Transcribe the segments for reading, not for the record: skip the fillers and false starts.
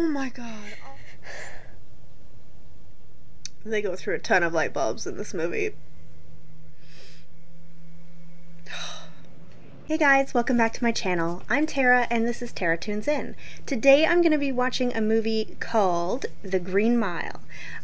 Oh my god. They go through a ton of light bulbs in this movie. Hey guys, welcome back to my channel. I'm Tara and this is Tara Tunes In. Today I'm going to be watching a movie called The Green Mile.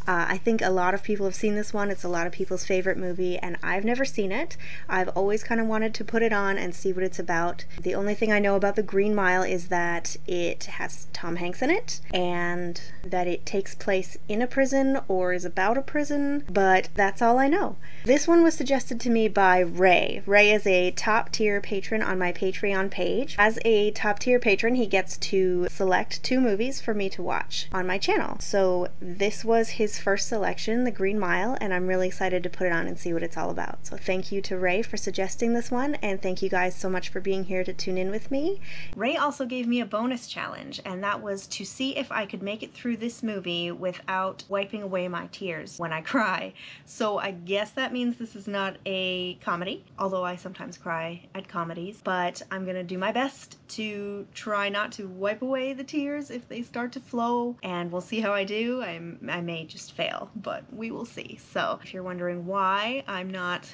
I think a lot of people have seen this one. It's a lot of people's favorite movie and I've never seen it. I've always kind of wanted to put it on and see what it's about. The only thing I know about The Green Mile is that it has Tom Hanks in it and that it takes place in a prison or is about a prison, but that's all I know. This one was suggested to me by Ray. Ray is a top tier patron on my Patreon page. As a top tier patron, he gets to select 2 movies for me to watch on my channel. So this was his first selection, The Green Mile, and I'm really excited to put it on and see what it's all about. So thank you to Ray for suggesting this one, and thank you guys so much for being here to tune in with me. Ray also gave me a bonus challenge, and that was to see if I could make it through this movie without wiping away my tears when I cry. So I guess that means this is not a comedy, although I sometimes cry at comedy. But I'm gonna do my best to try not to wipe away the tears if they start to flow, and we'll see how I do. I may just fail, but we will see. So if you're wondering why I'm not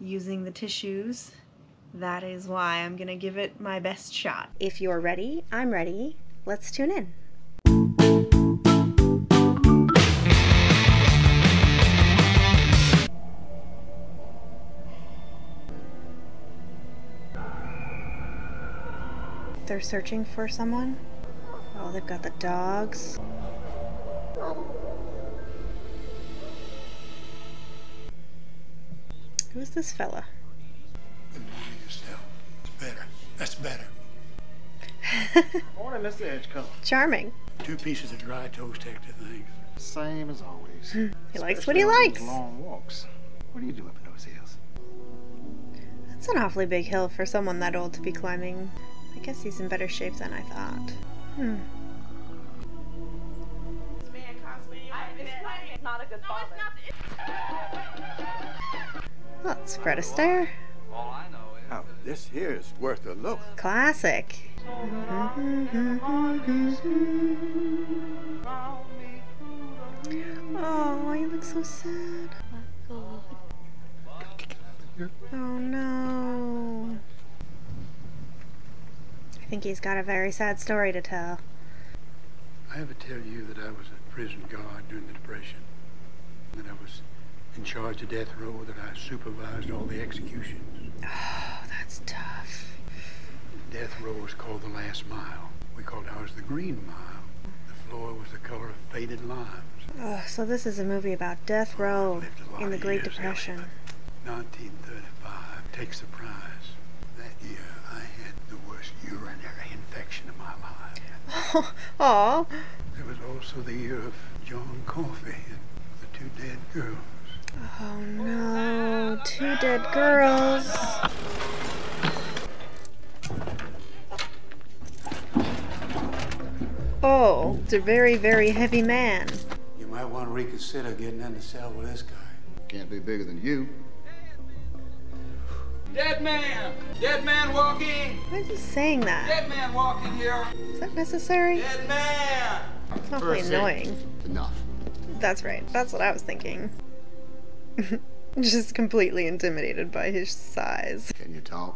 using the tissues, that is why. I'm gonna give it my best shot. If you're ready, I'm ready. Let's tune in. They're searching for someone. Oh, they've got the dogs. Who is this fella? Good morning, yourself. It's better. That's better. Morning, Mr. Edgecombe. Charming. 2 pieces of dry toast extra things. Same as always. He especially likes what he likes. Long walks. What do you do up in those hills? That's an awfully big hill for someone that old to be climbing. I guess he's in better shape than I thought. This man constantly... It's not a good father. Well, it's Fred Astaire. Oh, this here is worth a look. Classic. Oh, you look so sad. Oh no. I think he's got a very sad story to tell. I ever tell you that I was a prison guard during the Depression, that I was in charge of death row, that I supervised all the executions. Oh, that's tough. Death row was called the last mile. We called ours the Green Mile. The floor was the color of faded limes. Oh, so this is a movie about death row in the Great Depression. 1935 takes the prize. That year, I had the worst urinary infection of my life. Oh. It was also the year of John Coffey and the 2 dead girls. Oh no, 2 dead girls. Oh, it's a very, very heavy man. You might want to reconsider getting in the cell with this guy. Can't be bigger than you. Dead man! Dead man walking! Why is he saying that? Dead man walking here! Is that necessary? Dead man! It's awfully annoying. Enough. That's right. That's what I was thinking. Just completely intimidated by his size. Can you talk?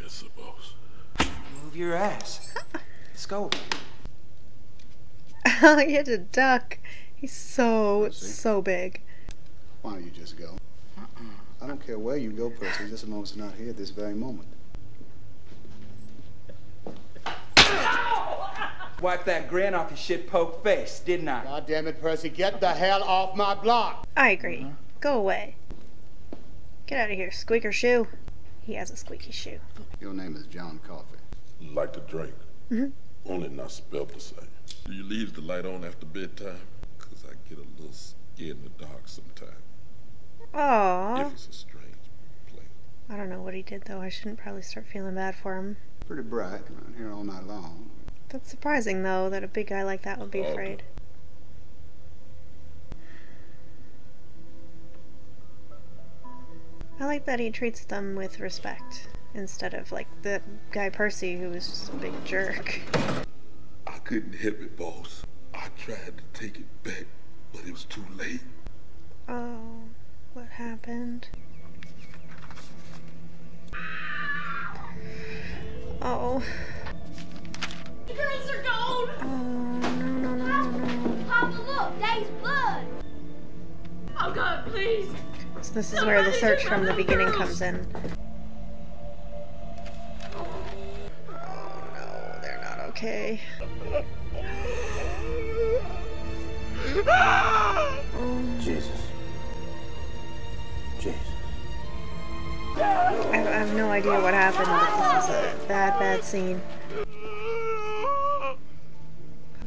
Yes, boss. Move your ass. Let's go. Oh, he had to duck. He's so big. Why don't you just go? I don't care where you go, Percy. Just a moment's not here at this very moment. Wiped that grin off your shit-poke face, didn't I? God damn it, Percy. Get the hell off my block! I agree. Go away. Get out of here, squeaker shoe. He has a squeaky shoe. Your name is John Coffey. Like to drink. Only not spelled the same. Do you leave the light on after bedtime? Because I get a little scared in the dark sometimes. Aww. If it's a strange place. I don't know what he did though. I shouldn't probably start feeling bad for him. Pretty bright around here all night long. That's surprising though that a big guy like that would be afraid. I like that he treats them with respect instead of like the guy Percy who was just a big jerk. I couldn't help it, boss. I tried to take it back, but it was too late. Oh, what happened? Oh. The girls are gone! Oh, no, no, no, no. Papa, look, there's blood! Oh, God, please! So this is where the search from the beginning comes in. Oh, no, they're not okay. Jesus. Jesus. I have no idea what happened, but this is a bad, bad scene.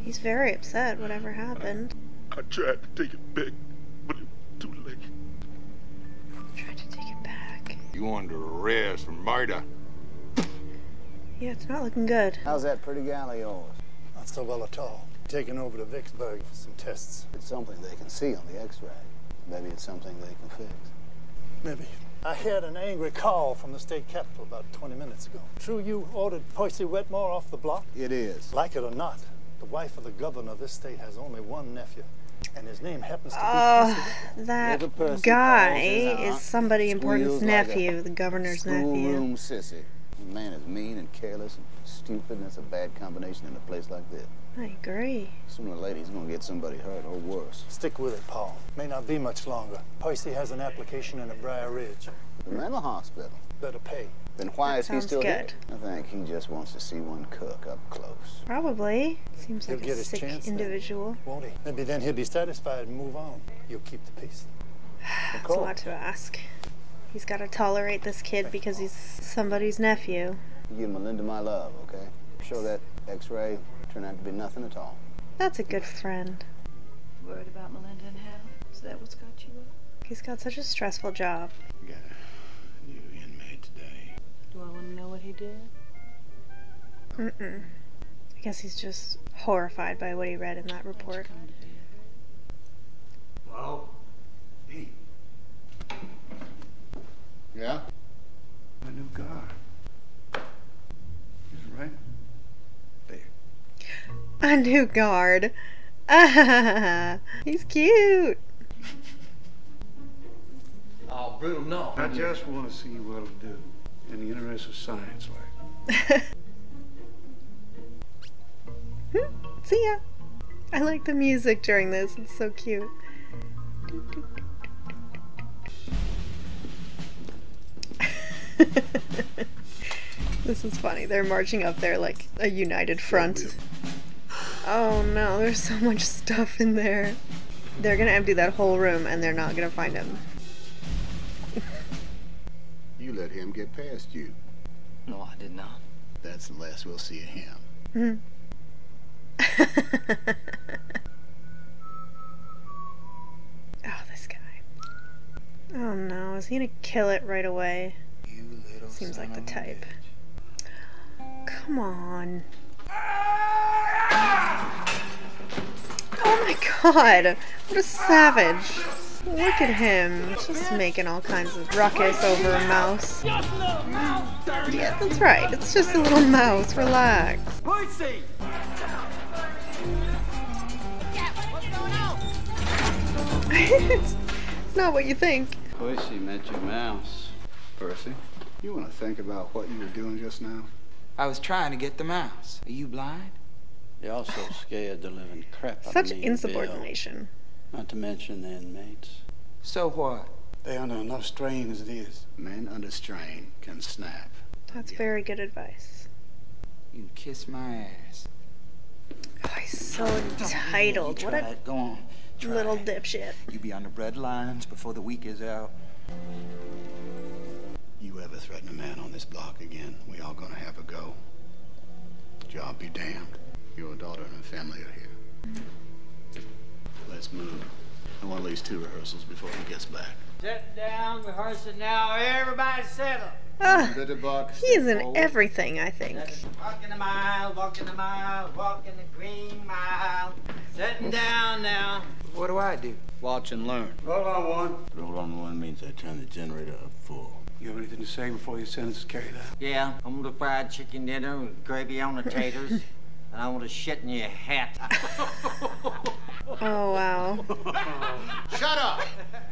He's very upset, whatever happened. I tried to take it back, but it was too late. Tried to take it back. You under arrest for murder. Yeah, it's not looking good. How's that pretty gal of yours? Not so well at all. Taken over to Vicksburg for some tests. It's something they can see on the x-ray. Maybe it's something they can fix. Maybe. I heard an angry call from the state capitol about 20 minutes ago. True, you ordered Percy Wetmore off the block? It is. Like it or not, the wife of the governor of this state has only one nephew, and his name happens to be Percy. That guy is somebody important's nephew, like the governor's nephew. Room sissy. The man is mean and careless and stupid, and that's a bad combination in a place like this. I agree. Sooner or later, he's going to get somebody hurt or worse. Stick with it, Paul. May not be much longer. Percy has an application in a Briar Ridge. The mental hospital. Better pay. Then why is he still here? I think he just wants to see one cook up close. Probably. Seems like a sick individual. Won't he? Maybe then he'll be satisfied and move on. You'll keep the peace. That's a lot to ask. He's got to tolerate this kid because he's somebody's nephew. You give Melinda my love, okay? Show that x-ray. Turned out to be nothing at all. That's a good friend. Worried about Melinda and Hal? Is that what's got you up? He's got such a stressful job. We got a new inmate today. Do I want to know what he did? Mm-mm. I guess he's just horrified by what he read in that report. Well, hey. Yeah? My new car. Is it right? A new guard. Ah, he's cute. Oh, Brutal, no. I just want to see what'll do in the interest of science, like. See ya. I like the music during this. It's so cute. This is funny. They're marching up there like a united front. Oh no, there's so much stuff in there. They're gonna empty that whole room and they're not gonna find him. You let him get past you. No, I did not. That's the last we'll see of him. Mm-hmm. Oh, this guy. Oh no, is he gonna kill it right away? You little seems like the type. Bitch. Come on. Oh my God, what a savage. Look at him, just making all kinds of ruckus over a mouse. Yeah, that's right, it's just a little mouse, relax. Percy! It's not what you think. Percy met your mouse. Percy, you want to think about what you were doing just now? I was trying to get the mouse. Are you blind? They're also scared the living crap out of me. Such insubordination. Bill. Not to mention the inmates. So what? They're under enough strain as it is. Men under strain can snap. That's very good advice. You kiss my ass. Oh, he's so entitled. What a go on. Little dipshit. You be on the bread lines before the week is out. You ever threaten a man on this block again, we all gonna have a go. Job be damned. Your daughter and her family are here. Let's move. I want at least 2 rehearsals before he gets back. Sit down, rehearsal now. Everybody settle. He's in forward. Everything, I think. Walking a mile, walking a mile, walking the green mile. Sitting down now. What do? Watch and learn. Roll on one. Roll on one means I turn the generator up full. You have anything to say before your sentence is carried out? Yeah, I'm the fried chicken dinner with gravy on the taters. and I want to shit in your hat. Oh, wow. Shut up!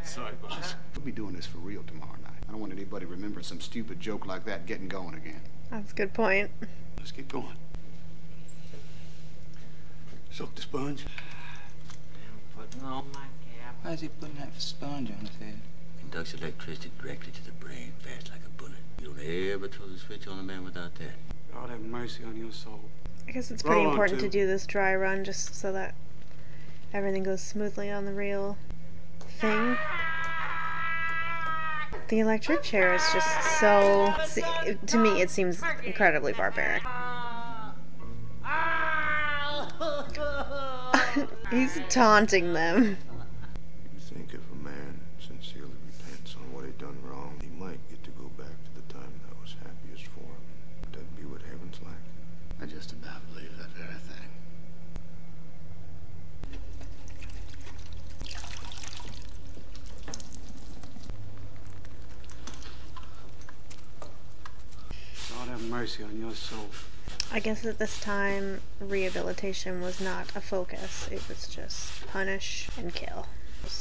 Sorry, boss. We'll be doing this for real tomorrow night. I don't want anybody remembering some stupid joke like that getting going again. That's a good point. Let's keep going. Soak the sponge. I'm putting on my cap. Why is he putting that sponge on his head? Conducts electricity directly to the brain, fast like a bullet. You don't ever throw the switch on a man without that. God have mercy on your soul. I guess it's pretty important to do this dry run just so that everything goes smoothly on the real thing. The electric chair is just so... to me, it seems incredibly barbaric. He's taunting them. You think if a man sincerely repents on what he'd done wrong, he might get to go back to the time that was happiest for him. Would that be what heaven's like? I just about believe that very thing. Mercy on your soul. I guess at this time, rehabilitation was not a focus. It was just punish and kill.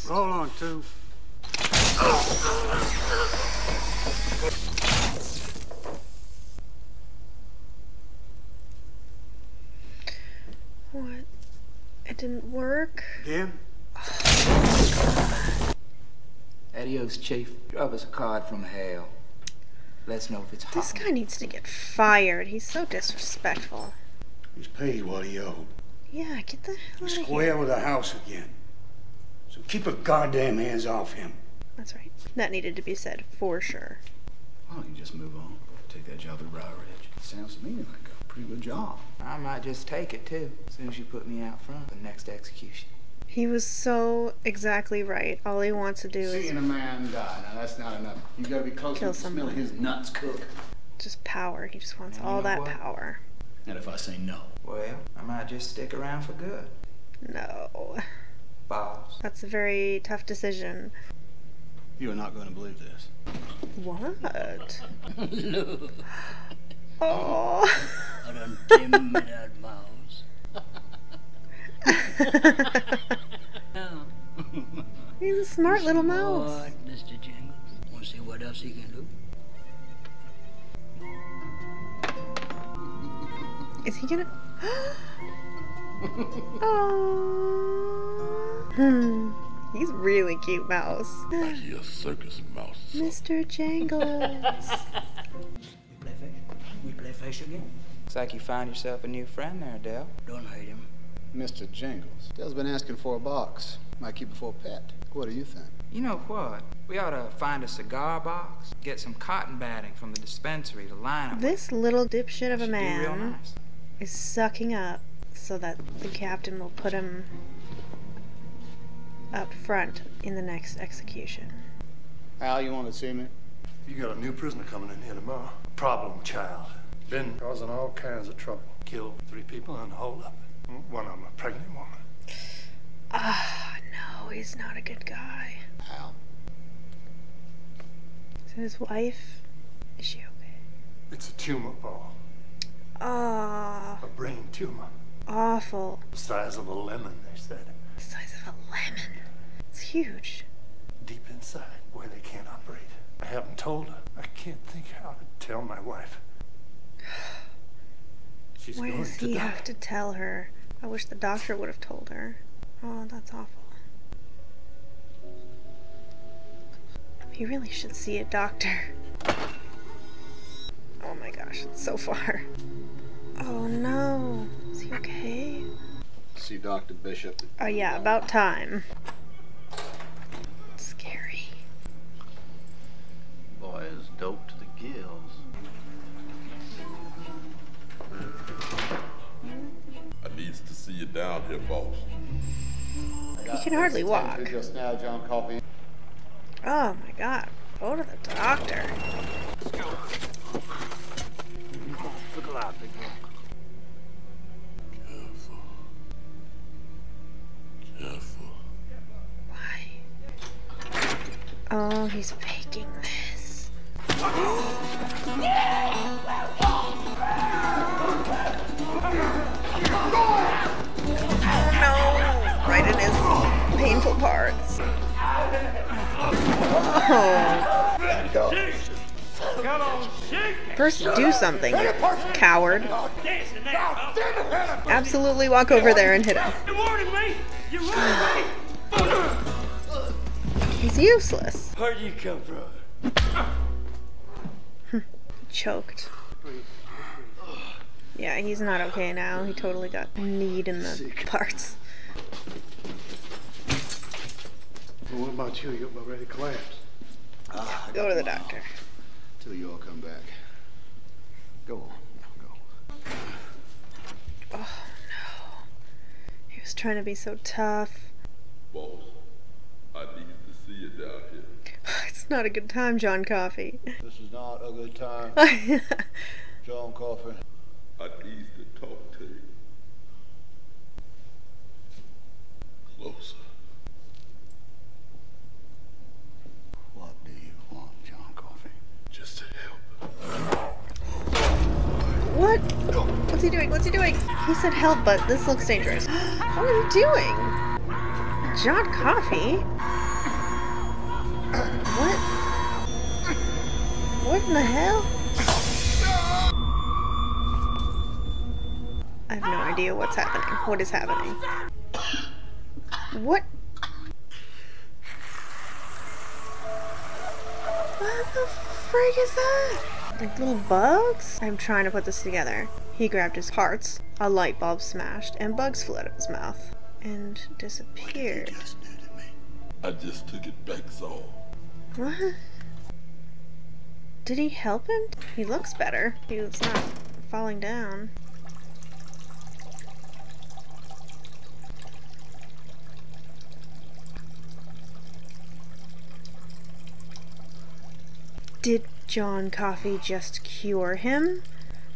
Roll on, too. What? It didn't work? Yeah. Adios, Chief. Drop us a card from Hal. Let's know if it's hot. This guy needs to get fired. He's so disrespectful. He's paid what he owed. Yeah, get the hell out of here. Square with the house again. So keep your goddamn hands off him. That's right. That needed to be said, for sure. Why don't you just move on? Take that job at Briar Ridge. Sounds to me like a pretty good job. I might just take it, too, as soon as you put me out front for the next execution. He was so exactly right. All he wants to do is... seeing a man die. Now, that's not enough. You gotta be close to smell his nuts cook. Just power. He just wants all that power. And if I say no? Well, I might just stick around for good. No. Balls. That's a very tough decision. You are not going to believe this. What? No. Oh. I don't dim that mouse. He's a smart little mouse. What, Mr. Jingles? Want to see what else he can do? Is he gonna? Oh. He's really cute, mouse. He's a circus mouse. Mr. Jingles. We play fish again. Looks like you find yourself a new friend there, Dale. Don't hate him. Mr. Jingles. Dale's been asking for a box. Might keep it for a pet. What do you think? You know what? We ought to find a cigar box, get some cotton batting from the dispensary to line up. This little dipshit of a man is sucking up so that the captain will put him up front in the next execution. Al, you want to see me? You got a new prisoner coming in here tomorrow. Problem child. Been causing all kinds of trouble. Killed 3 people and hold up. One of them, a pregnant woman. Ah, no, he's not a good guy. How? So his wife, is she okay? It's a tumor, Paul. Ah. A brain tumor. Awful. The size of a lemon, they said. The size of a lemon? It's huge. Deep inside, where they can't operate. I haven't told her. I can't think how to tell my wife. She's Why does he have to tell her? I wish the doctor would have told her. Oh, that's awful. He really should see a doctor. Oh my gosh, it's so far. Oh no. Is he okay? See Dr. Bishop. Oh yeah, about time. It's scary. Boy is dope to the gills. To see you down here, boss. He can hardly walk. Just now, John Coffey. Oh my God! Go to the doctor. Careful. Careful. Why? Oh, he's faking this. Oh. Percy, do something, you coward. Absolutely walk over there and hit him. He's useless. Where do you come from? Choked. Yeah, he's not okay now. He totally got kneed in the parts. Well, what about you? You're about ready to collapse. Go to the doctor. Till you all come back. Go on. Go. Oh, no. He was trying to be so tough. Boss, I need to see you down here. It's not a good time, John Coffey. This is not a good time. John Coffey. I need to talk to you. Closer. What do you want, John Coffey? Just to help. What? What's he doing? What's he doing? He said help, but this looks dangerous. What are you doing? John Coffey? What? What in the hell? I have no idea what's happening. What is happening? What? What the frig is that? Like little bugs? I'm trying to put this together. He grabbed his parts, a light bulb smashed, and bugs flew out of his mouth and disappeared. What did you just do to me? I just took it back, so. What? Did he help him? He looks better. He's not falling down. Did John Coffey just cure him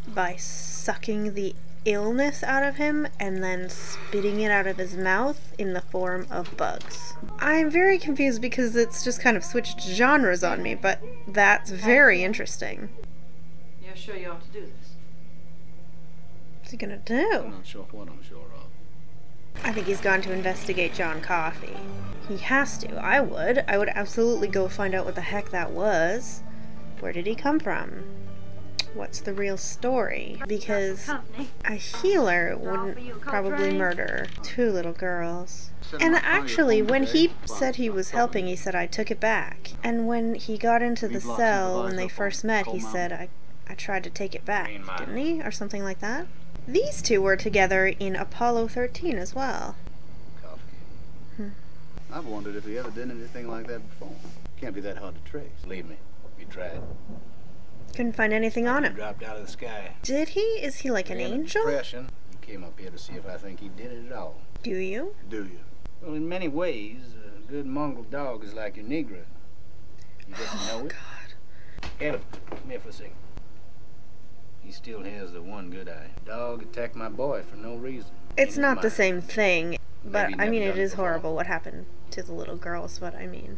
by sucking the illness out of him and then spitting it out of his mouth in the form of bugs? I'm very confused because it's just kind of switched genres on me, but that's very interesting. You're sure you ought to do this? What's he gonna do? I'm not sure what I'm sure of. I think he's gone to investigate John Coffey. He has to. I would. I would absolutely go find out what the heck that was. Where did he come from? What's the real story? Because a healer wouldn't probably murder two little girls. And actually, when he said he was helping, he said, I took it back. And when he got into the cell when they first met, he said, I tried to take it back, didn't he? Or something like that. These two were together in Apollo 13 as well. I've wondered if he ever did anything like that before. Can't be that hard to trace. Believe me, we tried. Couldn't find anything on him. Dropped out of the sky. Did he? Is he like an angel? Depression. You came up here to see if I think he did it at all. Do you? Do you? Well, in many ways, a good mongrel dog is like your Negro. You just know it. Oh, God. Adam, come here for a second. He still has the one good eye. Dog attacked my boy for no reason. It's not the same thing. But, I mean, it is horrible what happened to the little girls, but, I mean,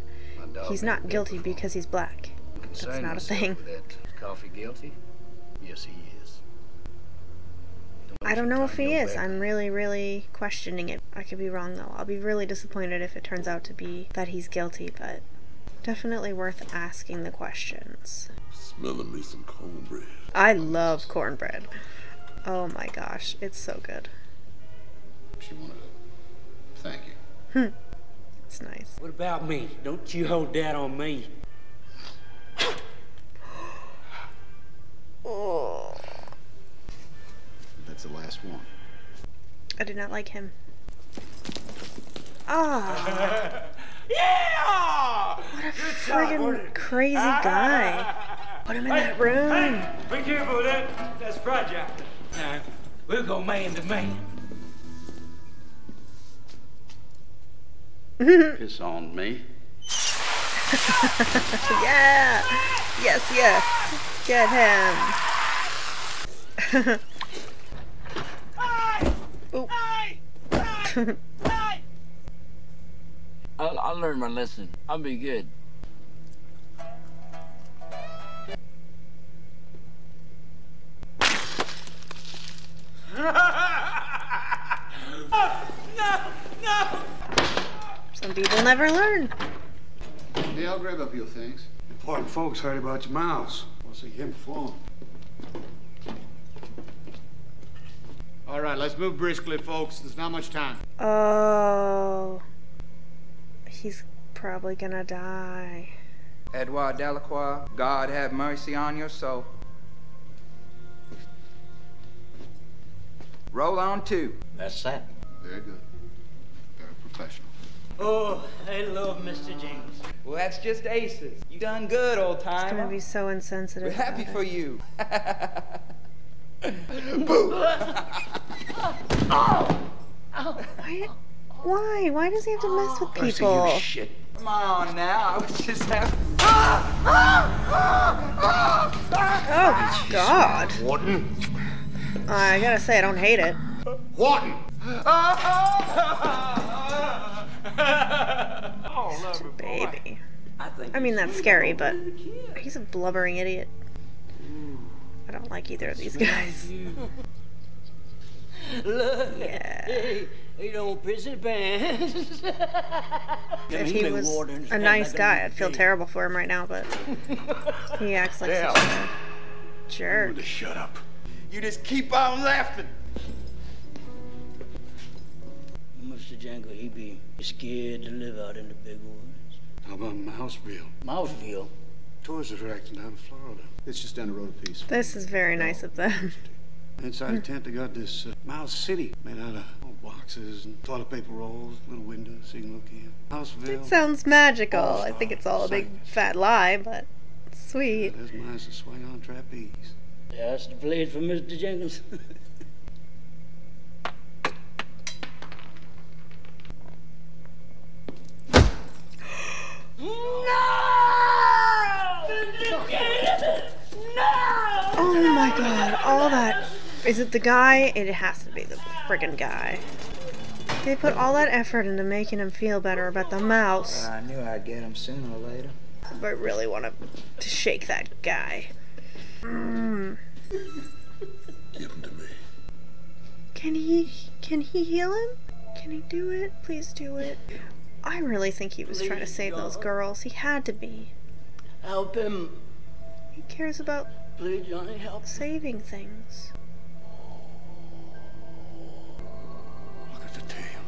he's not guilty because he's black. That's not a thing. Coffee guilty? Yes, he is. I don't know if he is. I'm really, really questioning it. I could be wrong, though. I'll be really disappointed if it turns out to be that he's guilty, but definitely worth asking the questions. Smelling me some cornbread. I love cornbread. Oh, my gosh. It's so good. She wanted it. Thank you. It's nice. What about me? Don't you hold that on me. Oh. That's the last one. I do not like him. Ah. Oh. Yeah! What a friggin' crazy guy. Put him in that room. Be careful with that. That's fragile. Now, we'll go man to man. Piss on me. Yeah! Yes, yes! Get him! I'll learn my lesson. I'll be good. No! No! Some people never learn. Okay, I'll grab a few things. Important folks heard about your mouse. We'll see him flown. All right, let's move briskly, folks. There's not much time. Oh. He's probably gonna die. Edouard Delacroix, God have mercy on your soul. Roll on two. That's that. Very good. Very professional. Oh, hello, Mr. Jingles. Well, that's just aces. You done good, old timer. It's gonna be so insensitive. We're happy for you. Boo! Why? Why does he have to mess with people? Percy, you shit. Come on now. I was just having. Oh God! Wharton. I gotta say, I don't hate it. Wharton. Such a baby. I mean, that's scary, but he's a blubbering idiot. I don't like either of these guys. Look, yeah. He don't piss his pants. If he was a nice guy, I'd feel terrible for him right now, but he acts like such a jerk. You shut up. You just keep on laughing. Mr. Jangle, he be scared to live out in the big woods. How about Mouseville? Mouseville? Tourist attraction down in Florida. It's just down the road a piece. This is very nice of them. Inside the tent, they got this Mouse City made out of boxes and toilet paper rolls, little windows so you can look in. Mouseville. It sounds magical. I think it's all a big fat lie, but it's sweet. That's nice to swing on trapeze. That's the blade for Mr. Jingles. Oh my God, all that. Is it the guy? It has to be the friggin' guy. They put all that effort into making him feel better about the mouse. I knew I'd get him sooner or later. I really want to shake that guy. Give him to me. Can he heal him? Can he do it? Please do it. I really think he was trying to save those girls. He had to be. Help him. He cares about saving things. Look at the tail.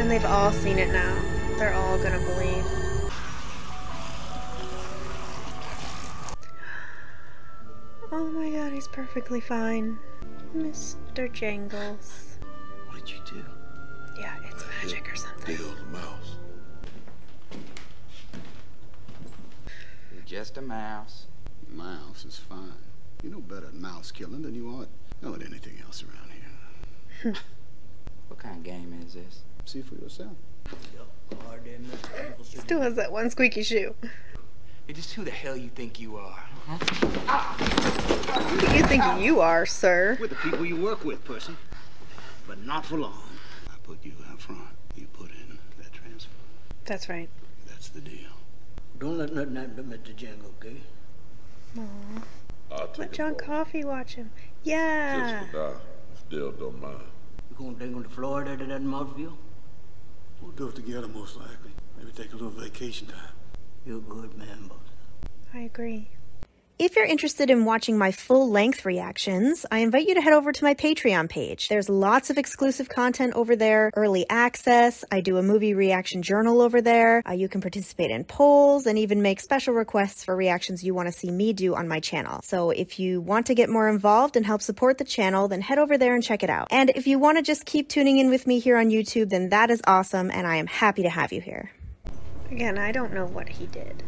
And they've all seen it now. They're all gonna believe. Oh my God, he's perfectly fine. Mr. Jingles. What did you do? Yeah, it's magic or something. Heal the mouse. You're just a mouse. Mouse is fine. You know better at mouse killing than you are at anything else around here. What kind of game is this? See for yourself. Still has that one squeaky shoe. Hey, just who the hell you think you are? Who do you think you are, sir? With the people you work with, Percy. But not for long. I put you out front. You put in that transfer. That's right. That's the deal. Don't let nothing happen to Mr. Jango, okay? Aww. Let John Coffey watch him. Yeah. Still don't mind. You gonna take him to Florida to that Mouseville? We'll do it together, most likely. Maybe take a little vacation time. You're a good man, boss. I agree. If you're interested in watching my full-length reactions, I invite you to head over to my Patreon page. There's lots of exclusive content over there, early access. I do a movie reaction journal over there. You can participate in polls and even make special requests for reactions you want to see me do on my channel. So if you want to get more involved and help support the channel, then head over there and check it out. And if you want to just keep tuning in with me here on YouTube, then that is awesome, and I am happy to have you here. Again, I don't know what he did.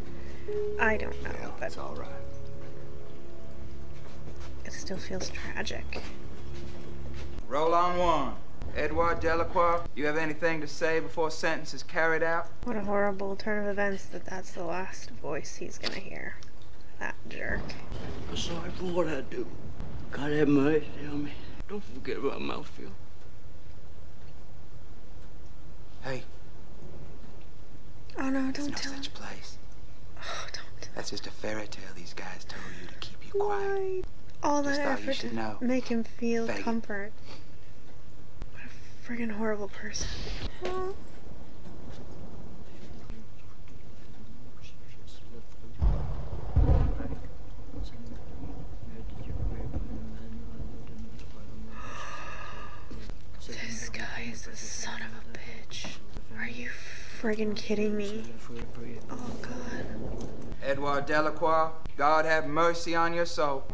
I don't know. Yeah, that's all right. It still feels tragic. Roll on one. Edouard Delacroix, you have anything to say before sentence is carried out? What a horrible turn of events that that's the last voice he's gonna hear. That jerk. I'm sorry for what I do. God have mercy on me. Don't forget about Mouseville. Hey. Oh no, don't tell him. There's no such place. Oh, don't. That's just a fairy tale these guys told you to keep you quiet. All that effort to make him feel comfort. What a friggin' horrible person. This guy is a son of a bitch. Are you friggin' kidding me? Oh God. Edouard Delacroix, God have mercy on your soul.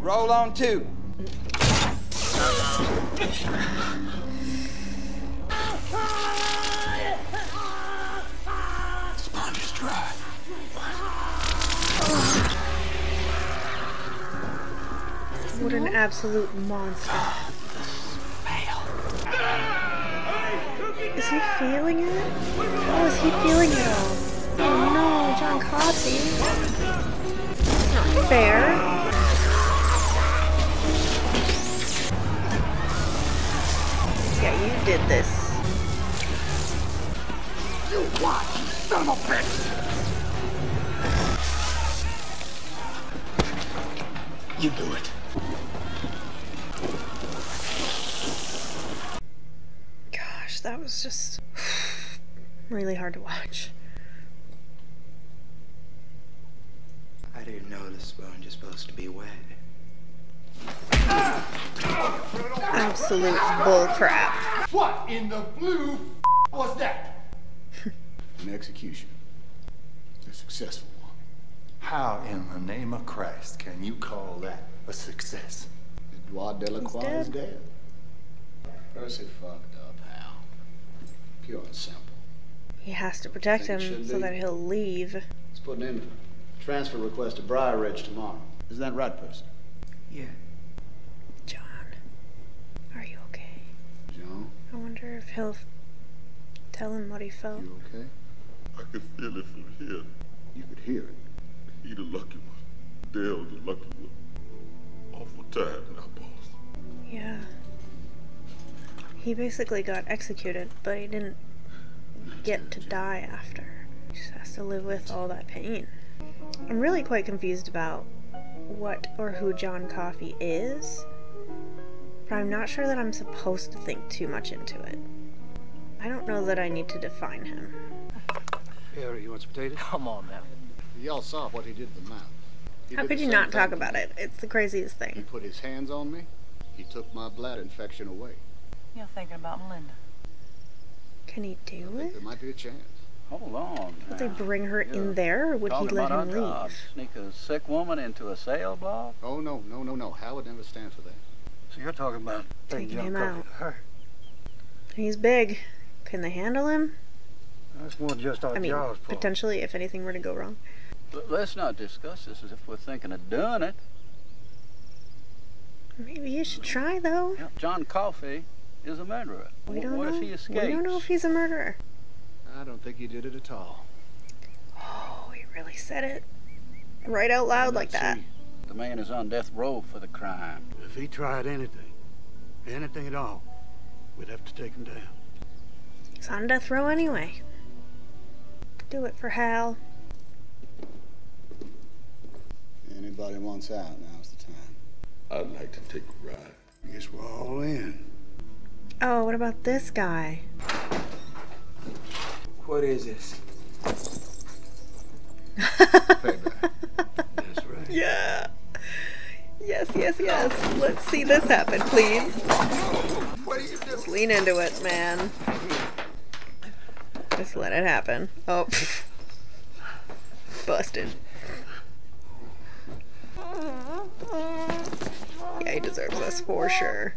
Roll on two. Sponge is dry. What an absolute monster. Is he feeling it? Oh, is he feeling it all? Oh no, John Coffey. That's not fair. Yeah, you did this. You watch, son of a bitch! You do it. Gosh, that was just really hard to watch. I didn't know the sponge is supposed to be wet. Absolute bull crap. What in the blue was that? An execution. A successful one. How in the name of Christ can you call that a success? Edouard Delacroix is dead. Percy fucked up, Hal. Pure and simple. He has to protect him so that he'll leave. Let's put an end to it. Transfer request to Briar Ridge tomorrow. Isn't that right, Percy? Yeah. John, are you okay? John? I wonder if he'll tell him what he felt. You okay? I could feel it from here. You could hear it? He the lucky one. Dale the lucky one. Awful tired now, boss. Yeah. He basically got executed, but he didn't get to die after. He just has to live with all that pain. I'm really quite confused about what or who John Coffey is, but I'm not sure that I'm supposed to think too much into it. I don't know that I need to define him. Harry, you want some potatoes? Come on now. Y'all saw what he did to the mouth. How could you not talk about it? It's the craziest thing. He put his hands on me. He took my bladder infection away. You're thinking about Melinda. Can he do it? There might be a chance. Hold on. Would they bring her in there, or would he let him leave? Sneak a sick woman into a sale block? Oh, no, no, no, no. Hal would never stand for that. So you're talking about taking him out. Her. He's big. Can they handle him? That's more just our jobs. Potentially, if anything were to go wrong. But let's not discuss this as if we're thinking of doing it. Maybe you should try, though. Yeah. John Coffey is a murderer. We don't know. What if he escapes? We don't know if he's a murderer. I don't think he did it at all. Oh, he really said it right out loud like that. The man is on death row for the crime. If he tried anything, anything at all, we'd have to take him down. He's on death row anyway. Do it for Hal. Anybody wants out, now's the time. I'd like to take a ride. I guess we're all in. Oh, what about this guy? What is this? That's right. Yeah. Yes, yes, yes. Let's see this happen, please. What are you doing? Just lean into it, man. Just let it happen. Oh. Busted. Yeah, he deserves this for sure.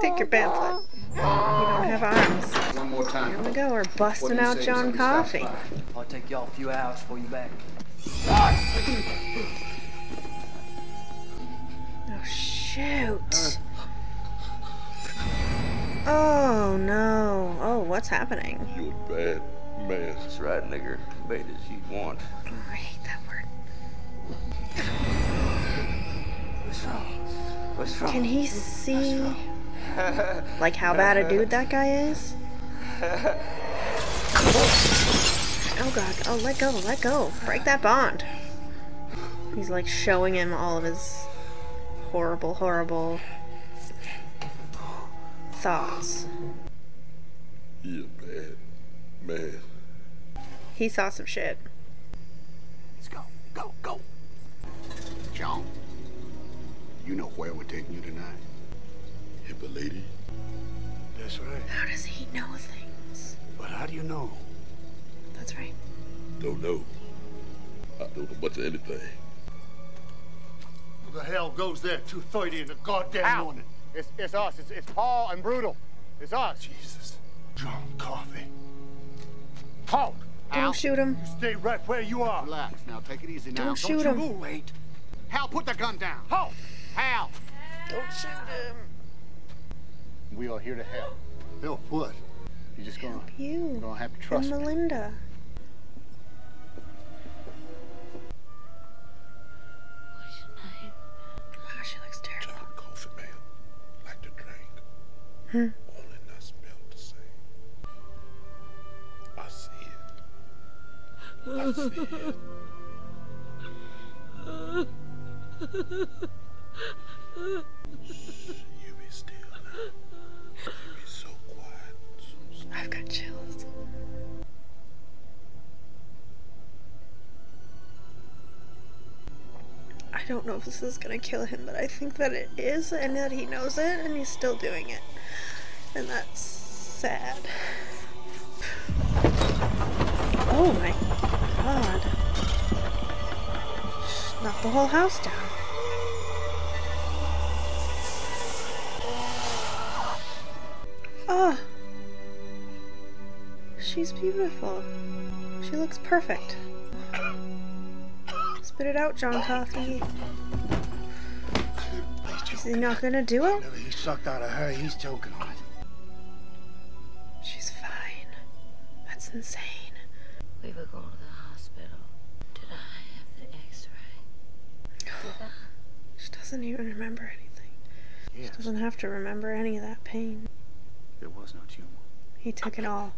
Take your pamphlet. You don't have arms. One more time. Here we go. We're busting out John Coffey. I'll take y'all a few hours before you back. Oh, shoot. Oh, no. Oh, what's happening? You bad man. That's right, nigger. Bait as you want. Oh, I hate that word. What's wrong? What's wrong? Can he see? Like how bad a dude that guy is? Oh god, oh let go, let go. Break that bond. He's like showing him all of his horrible, horrible thoughts. Yeah, man. Man. He saw some shit. Let's go, go, go. John, you know where we're taking you tonight? Hippolyte? That's right. How does he know things? But how do you know? That's right. Don't know. I don't know much of anything. Who the hell goes there 2:30 in the goddamn morning? It's us. It's Paul and Brutal. It's us. Jesus. John Coffey. Paul. Don't shoot him. You stay right where you are. Relax. Now take it easy now. Don't shoot him. Don't you wait. Hal, put the gun down. Paul. Hal. Don't shoot him. We are here to help. Help what? You're just gonna help you. You're gonna have to trust me. Melinda. What's your name? Wow, she looks terrible. John Coffey, man. Like to drink. Hmm. Only not smell the same. I see it. I see it. Shh, you be still now. I've got chills. I don't know if this is gonna kill him, but I think that it is, and that he knows it, and he's still doing it. And that's sad. Oh my god. Just knocked the whole house down. Ah! She's beautiful. She looks perfect. Spit it out, John Coffey. Is he not gonna do it? He sucked out of her. He's joking on it. She's fine. That's insane. We were going to the hospital. Did I have the X-ray? She doesn't even remember anything. Yes. She doesn't have to remember any of that pain. There was no tumor. He took it all.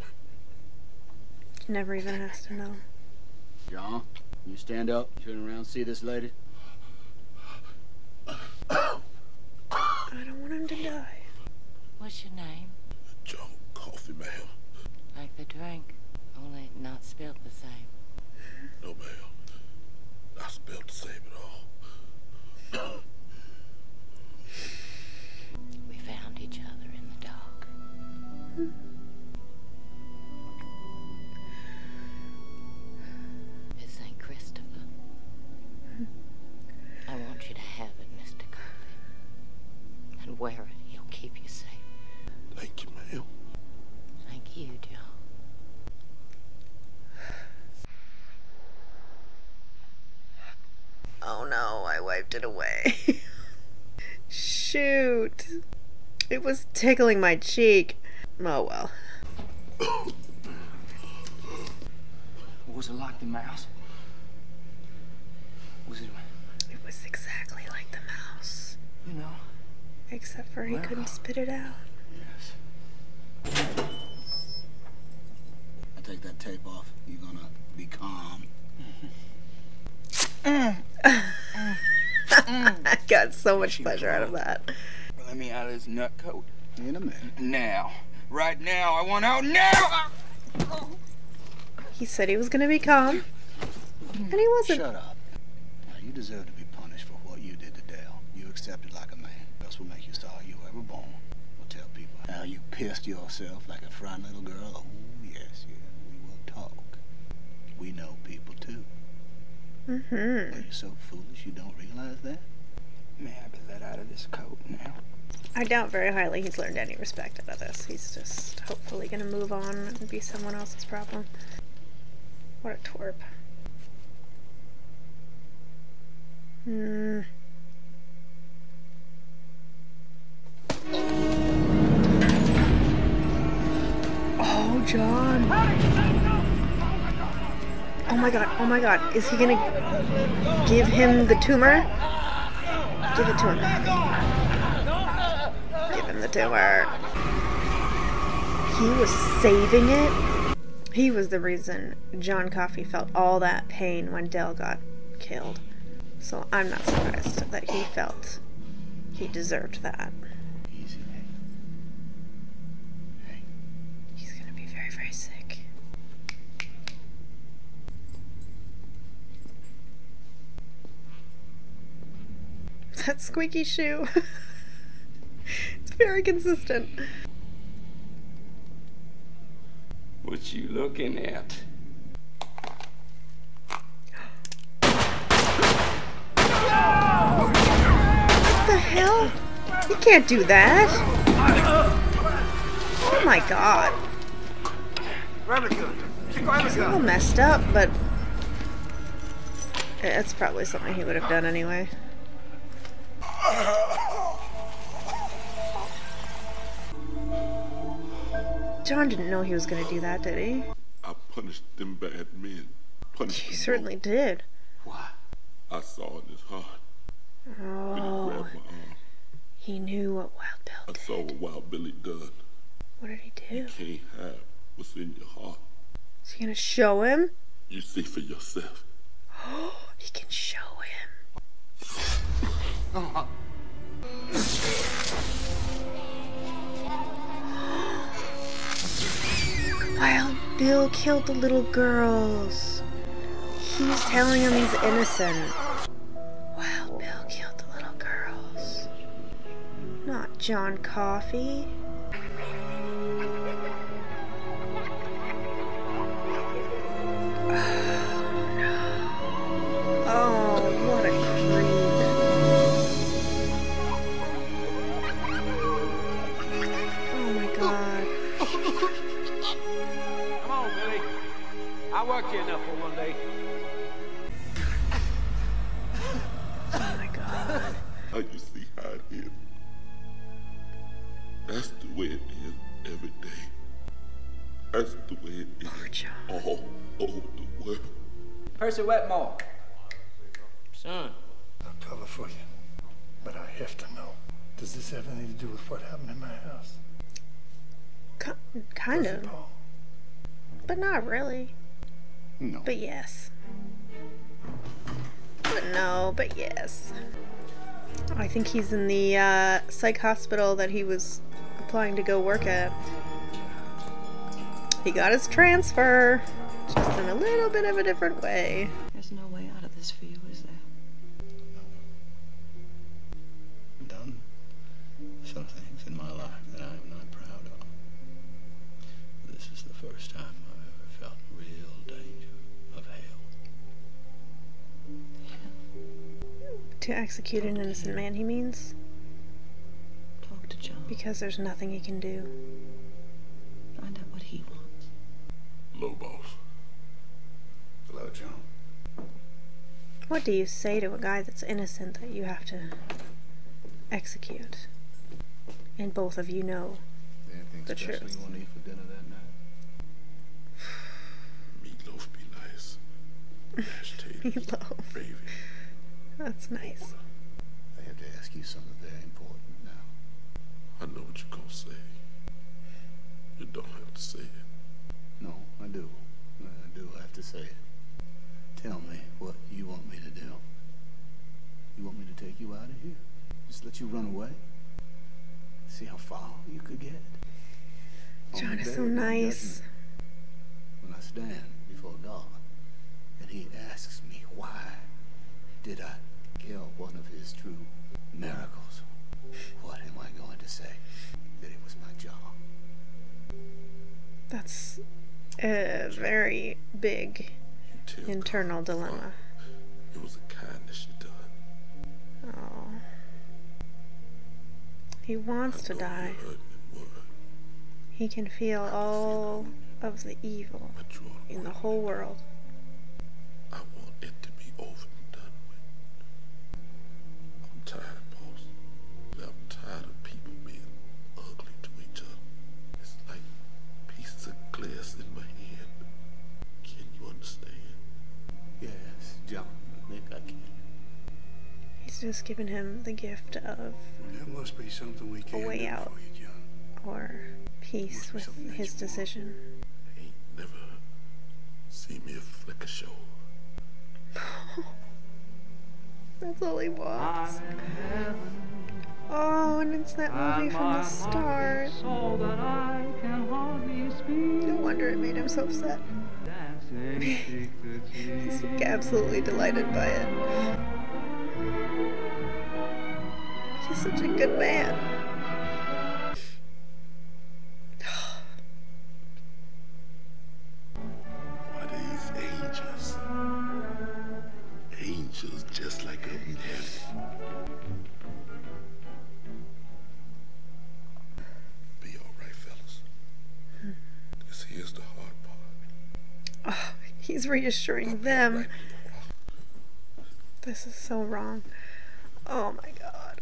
Never even has to know. John, you stand up, turn around, see this lady? I don't want him to die. What's your name? John Coffey, ma'am. Like the drink, only not spelt the same. No, ma'am. Not spelt the same at all. We found each other in the dark. Hmm. Wear it. He'll keep you safe. Thank you, ma'am. Thank you, John. Oh no, I wiped it away. Shoot. It was tickling my cheek. Oh well. Was it like the mouse? Was it? It was exactly like the mouse. You know. Except for he couldn't spit it out. Yes. I take that tape off. You're gonna be calm. I got so much pleasure out of that. Let me out of this nut coat. In a minute. Now. Right now. I want out now! He said he was gonna be calm. And he wasn't. Shut up. Now, you deserve to be punished for what you did to Dale. You accepted like a man. Will make you sorry you were ever born. We'll tell people how you pissed yourself like a frightened little girl. Oh, yes, yeah, we will talk. We know people, too. Mm-hmm. Are you so foolish you don't realize that? May I be let out of this coat now? I doubt very highly he's learned any respect out of this. He's just hopefully going to move on and be someone else's problem. What a twerp. Hmm. Oh, John. Oh my god, oh my god. Is he gonna give him the tumor? Give it to him. Give him the tumor. He was saving it. He was the reason John Coffey felt all that pain when Del got killed. So I'm not surprised that he felt he deserved that. Easy, Ray. Ray. He's gonna be very, very sick. That squeaky shoe. It's very consistent. What you looking at? What the hell? You can't do that. Oh my god. It's a little messed up, but it's probably something he would have done anyway. John didn't know he was going to do that, did he? I punished them bad men. He certainly did. Why? I saw in his heart. Oh. He knew what Wild Bill did. I saw what Wild Billy done. What did he do? You can't hide what's in your heart. Is he going to show him? You see for yourself. Oh, he can show him. Wild Bill killed the little girls. He's telling him he's innocent. Wild Bill killed the little girls. Not John Coffey. Oh no. Oh, what a creep. Oh my god. I'll work you enough for one day. Oh my god. How you see how it is? That's the way it is every day. That's the way it is all over the world. Percy Wetmore. Son. I'll cover for you. But I have to know. Does this have anything to do with what happened in my house? Kind of. Paul? But not really. No. But yes. But no, but yes. I think he's in the psych hospital that he was applying to go work at. He got his transfer, just in a little bit of a different way. There's no way out of this for you, is there? No. Done some things in my life that I'm not proud of. This is the first time I've ever felt real danger. To execute an innocent man, he means. Talk to John. Because there's nothing he can do. Find out what he wants. Hello, boss. Hello, John. What do you say to a guy that's innocent that you have to execute? And both of you know the truth. Anything special you want to eat for dinner that night? Meatloaf be nice. Mashed potatoes. Meatloaf. Gravy. That's nice. I have to ask you something very important now. I know what you're gonna say. You don't have to say it. No, I do. I do have to say it. Tell me what you want me to do. You want me to take you out of here? Just let you run away? See how far you could get? John is so nice. When I stand before God and he asks me why did I kill one of his true miracles? What am I going to say? That it was my job. That's a very big internal dilemma. It was a kindness you done. Oh. He wants to die. He can feel all of the evil in the whole world. I want it to be over. I'm tired, boss. I'm tired of people being ugly to each other. It's like pieces of glass in my hand. Can you understand? Yes, John, I think I can. He's just giving him the gift of there must be something we can a way out for you, John. Or peace with his decision. I ain't never see me a flick ashore. That's all he wants. Oh, and it's that movie from the start. No wonder it made him so upset. He's absolutely delighted by it. He's such a good man. What are these angels? Angels just like up in heaven. Be alright, fellas. This here's the hard part. Oh, he's reassuring them. Right. This is so wrong. Oh my god.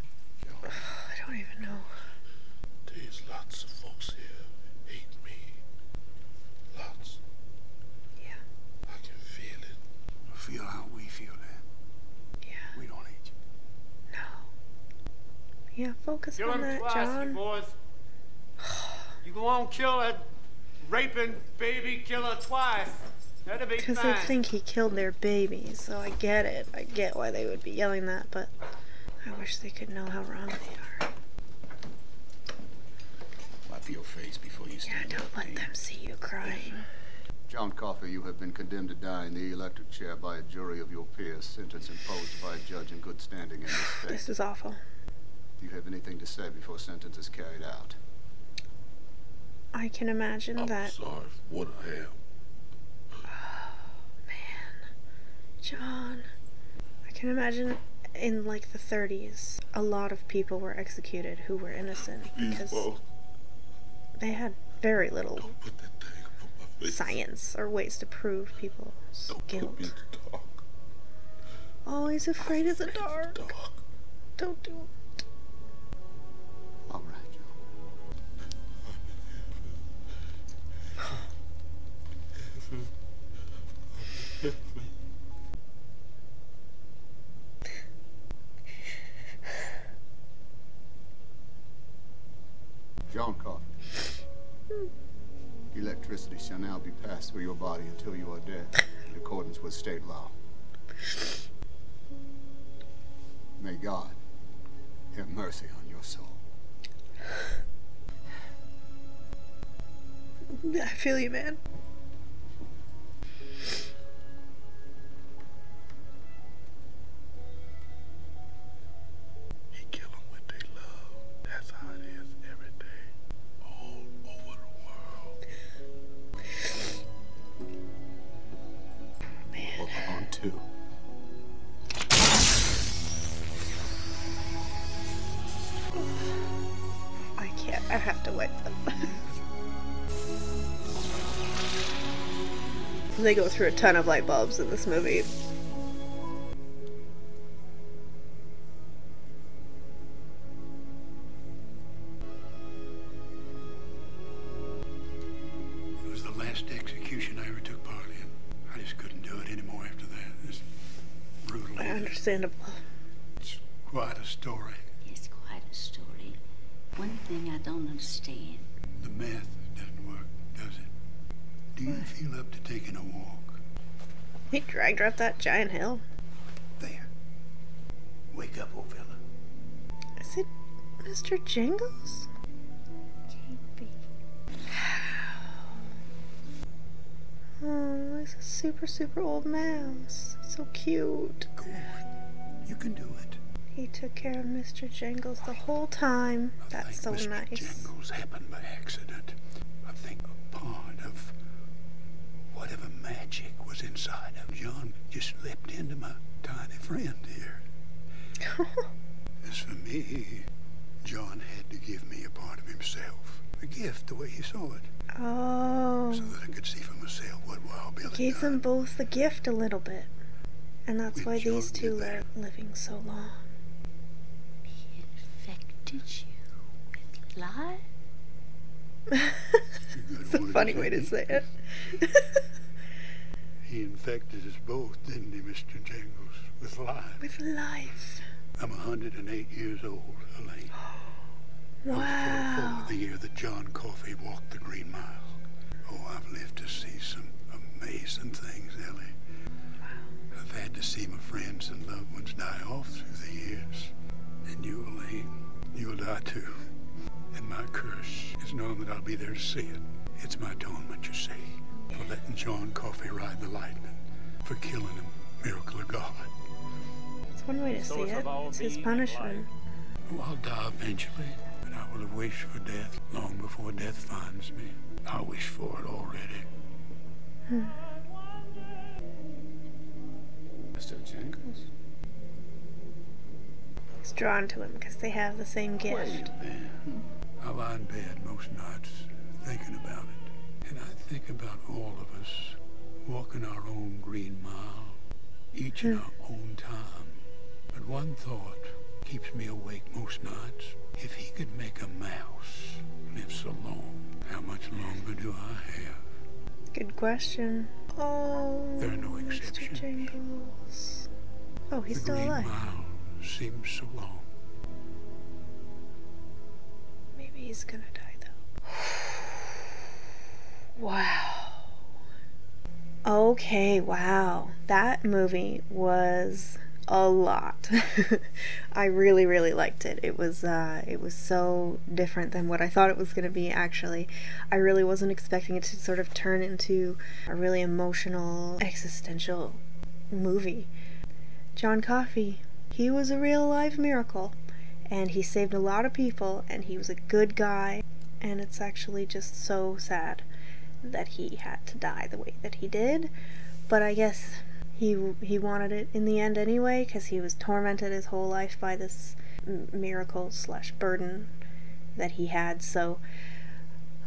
I don't even know. There's lots of folks here that hate me. Lots. Yeah. I can feel it. I feel how we feel that. Yeah. We don't hate you. No. Yeah, focus on that, John. Kill him twice, you boys. You go on, kill that raping baby killer twice. That'd be fine. Because they think he killed their baby, so I get it. I get why they would be yelling that, but I wish they could know how wrong they are. Wipe your face before you stand. Yeah, don't let them see you crying. John Coffey, you have been condemned to die in the electric chair by a jury of your peers, sentence imposed by a judge in good standing in this state. This is awful. Do you have anything to say before sentence is carried out? I can imagine that. I'm sorry for what I am. Oh, man. John. I can imagine in like the 30s, a lot of people were executed who were innocent because they had very little science or ways to prove people's guilt. Oh, he's afraid of the dark. Don't do it. All right. John Coffey, electricity shall now be passed through your body until you are dead, in accordance with state law. May God have mercy on your soul. I feel you, man. I have to wipe them. They go through a ton of light bulbs in this movie. It was the last execution I ever took part in. I just couldn't do it anymore after that. It's brutal. Understandable. It's quite a story. It's quite a story. One thing I don't understand. The math doesn't work, does it? Do you feel up to taking a walk? He dragged her up that giant hill. There. Wake up, old fella. Is it Mr. Jingles? Can't be. Oh, he's a super, super old mouse. So cute. Go on. You can do it. He took care of Mr. Jingles the whole time. That's so nice. I think Mr. Jingles happened by accident. I think a part of whatever magic was inside of John just leapt into my tiny friend here. As for me, John had to give me a part of himself. A gift, the way he saw it. Oh. So that I could see for myself what Wild Bill had done. Gave them both the gift a little bit. And that's why these two are living so long. Did you lie? It's a funny way to say it. He infected us both, didn't he, Mr. Jingles? With life. With life. I'm 108 years old, Elaine. Wow. I was 44 the year that John Coffey walked the Green Mile. Oh, I've lived to see some amazing days and things, Ellie. Wow. I've had to see my friends and loved ones die off through the years. And you, Elaine, you'll die too. And my curse is knowing that I'll be there to see it. It's my atonement, you see, for letting John Coffey ride the lightning, for killing him, miracle of God. That's one way to see it. It's his punishment. Well, I'll die eventually, but I will have wished for death long before death finds me. I wish for it already. Hmm. Mr. Jingles? He's drawn to him because they have the same gift. Wait a minute. I lie in bed most nights thinking about it. And I think about all of us walking our own green mile, each in our own time. But one thought keeps me awake most nights. If he could make a mouse live so long, how much longer do I have? Good question. Oh, there are no exceptions. Mr. Jingles. Oh, he's still alive. The Green Mile seems so long. Maybe he's gonna die though. Wow. Okay, wow. That movie was a lot. I really, really liked it. It was so different than what I thought it was going to be, actually. I really wasn't expecting it to sort of turn into a really emotional, existential movie. John Coffey, he was a real live miracle, and he saved a lot of people, and he was a good guy, and it's actually just so sad that he had to die the way that he did, but I guess he wanted it in the end anyway, because he was tormented his whole life by this miracle slash burden that he had. So,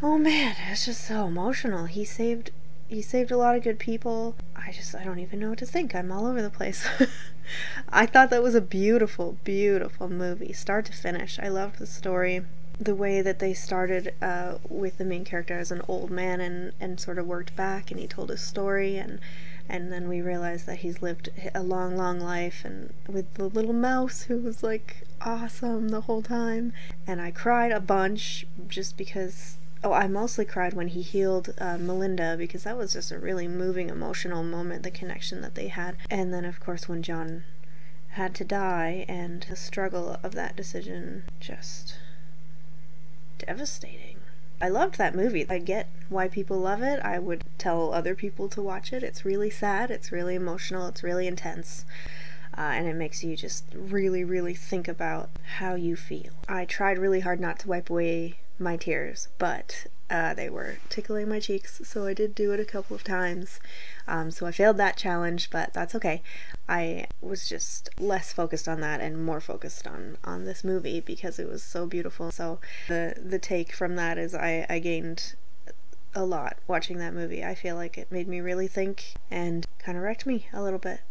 oh man, it's just so emotional. He saved a lot of good people. I don't even know what to think. I'm all over the place. I thought that was a beautiful, beautiful movie, start to finish. I loved the story. The way that they started with the main character as an old man and sort of worked back, and he told his story, and then we realized that he's lived a long, long life, and with the little mouse who was like awesome the whole time. And I cried a bunch just because, oh, I mostly cried when he healed Melinda, because that was just a really moving, emotional moment, the connection that they had. And then of course when John had to die, and the struggle of that decision, just devastating. I loved that movie. I get why people love it. I would tell other people to watch it. It's really sad, it's really emotional, it's really intense, and it makes you just really, really think about how you feel. I tried really hard not to wipe away my tears, but they were tickling my cheeks, so I did do it a couple of times. So I failed that challenge, but that's okay. I was just less focused on that and more focused on this movie because it was so beautiful. So the take from that is I gained a lot watching that movie. I feel like it made me really think and kind of wrecked me a little bit.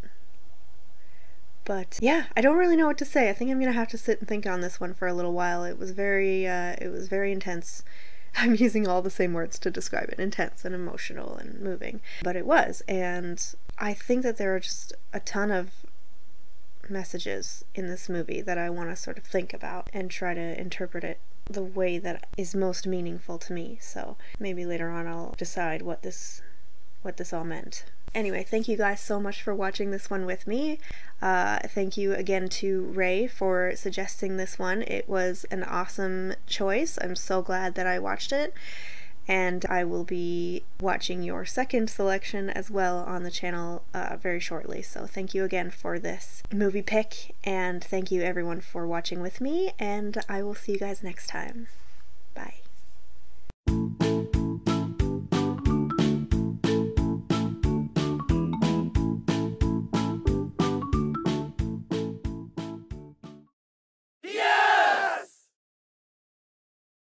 But yeah, I don't really know what to say. I think I'm gonna have to sit and think on this one for a little while. It was very intense. I'm using all the same words to describe it, intense and emotional and moving, but it was. And I think that there are just a ton of messages in this movie that I want to sort of think about and try to interpret it the way that is most meaningful to me. So maybe later on I'll decide what this all meant. Anyway, thank you guys so much for watching this one with me. Thank you again to Ray for suggesting this one. It was an awesome choice. I'm so glad that I watched it. And I will be watching your second selection as well on the channel very shortly. So thank you again for this movie pick. And thank you everyone for watching with me. And I will see you guys next time.